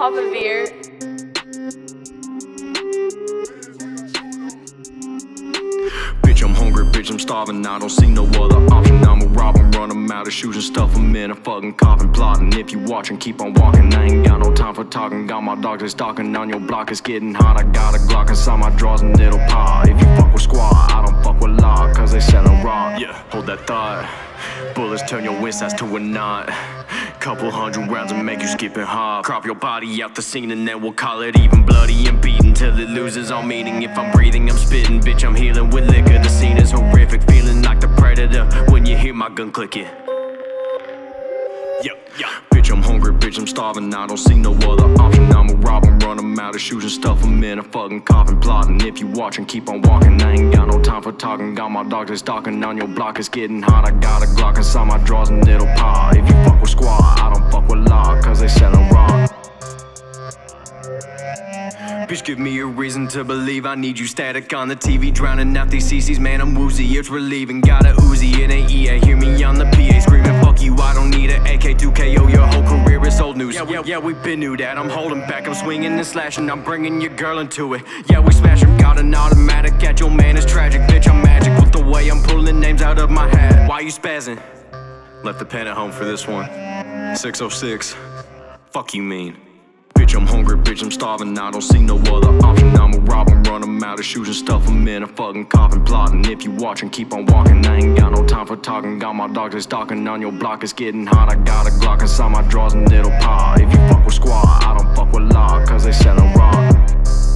Papa Beer. Bitch, I'm hungry, bitch, I'm starving. I don't see no other option. I'ma rob them, run them out of shoes and stuff them in a fucking coffin. Plotting, if you watching, keep on walking. I ain't got no time for talking. Got my dogs, they stalking on your block. It's getting hot. I got a Glock inside my drawers and it'll pop. If you fuck with squad, I don't fuck with law, cause they selling raw. Yeah, hold that thought. Bullets turn your insides to a knot. Couple hundred rounds and make you skip and hop. Crop your body out the scene and then we'll call it even. Bloody and beaten till it loses all meaning. If I'm breathing, I'm spitting. Bitch, I'm healing with liquor. The scene is horrific. Feeling like the predator when you hear my gun clicking. Yeah, yeah. Bitch, I'm hungry, bitch, I'm starving. I don't see no other option. I'ma rob them, run them out of shoes and stuff them in a fucking coffin. Plotting, if you watching, keep on walking. I ain't got no time for talking. Got my dogs, they stalking on your block. It's getting hot. I got a Glock inside my drawers and it'll pop. If you fuck with squad, I don't fuck with law, cause they selling raw. Bitch, give me a reason to believe. I need you static on the TV. Drowning out these CCs, man, I'm woozy. It's relieving, got a Uzi in an EA. Hear me on the PA screaming, fuck you, I don't need an AK2KO. Your whole career is old news. Yeah, we've been new that. I'm holding back, I'm swinging and slashing. I'm bringing your girl into it. Yeah, we smash him. Got an automatic at your man, it's tragic. Bitch, I'm magic with the way I'm pulling names out of my hat. Why you spazzing? Left the pen at home for this one. 606. Fuck you mean. Bitch, I'm hungry, bitch, I'm starving. I don't see no other option. I'ma rob them, run them out of shoes and stuff them in a fucking coffin. Plotting, if you watching, keep on walking. I ain't got no time for talking. Got my dogs, they stalking on your block. It's getting hot. I got a Glock inside my drawers and it'll pop. If you fuck with squad, I don't fuck with law, cause they selling raw.